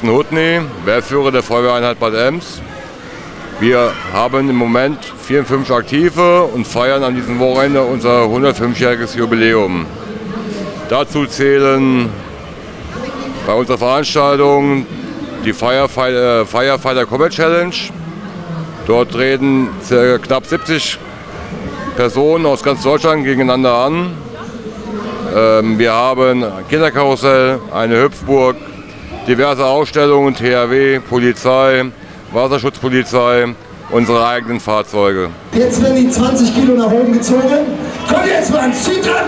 Thorsten Hutney, Wehrführer der Feuerwehr Einheit Bad Ems. Wir haben im Moment 54 Aktive und feiern an diesem Wochenende unser 105-jähriges Jubiläum. Dazu zählen bei unserer Veranstaltung die Firefighter Combat Challenge. Dort treten knapp 70 Personen aus ganz Deutschland gegeneinander an. Wir haben ein Kinderkarussell, eine Hüpfburg, diverse Ausstellungen, THW, Polizei, Wasserschutzpolizei, unsere eigenen Fahrzeuge. Jetzt werden die 20 Kilo nach oben gezogen. Kommt jetzt mal ans Ziel dran!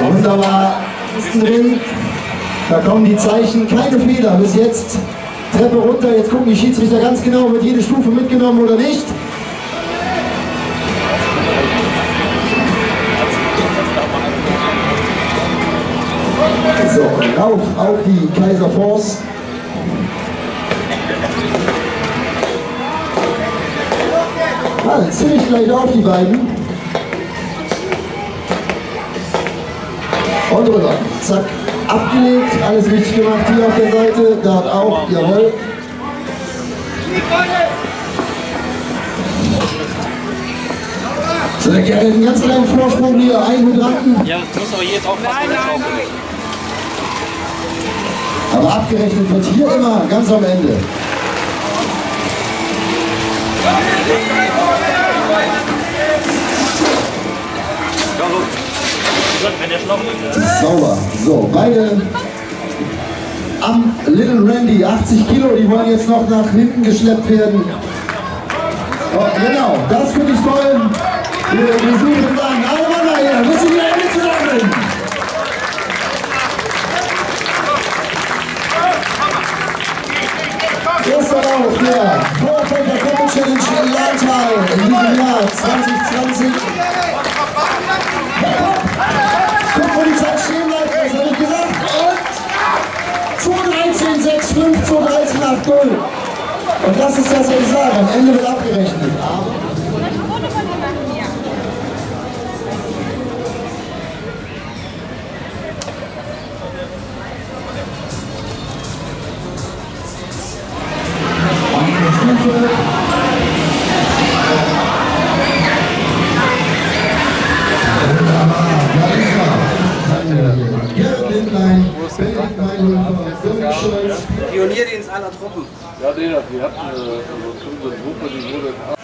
Wunderbar, ist drin. Da kommen die Zeichen, keine Fehler bis jetzt. Treppe runter, jetzt gucken die Schiedsrichter ganz genau, wird jede Stufe mitgenommen oder nicht. So, auf die Kaiser Force. Ah, ziemlich gleich auf die beiden. Und rüber, zack. Abgelegt, alles richtig gemacht, hier auf der Seite, dort auch, jawohl. So, da geht einen ganz kleinen Vorsprung hier, ein Hydranten. Ja, das muss aber hier jetzt auch fast drauf. Aber abgerechnet wird hier immer, ganz am Ende. Sauber. So, beide am Little Randy, 80 Kilo, die wollen jetzt noch nach hinten geschleppt werden. Und genau, das finde ich toll. Wir suchen dann alle Mann nachher, müssen wieder Ende zusammen. Erster Lauf der Firefighter Combat Challenge in Landtal in diesem Jahr 2020. Und das ist das, was ich sage. Am Ende wird abgerechnet. Pionierdienst aller Truppen. Ja, den habt ihr.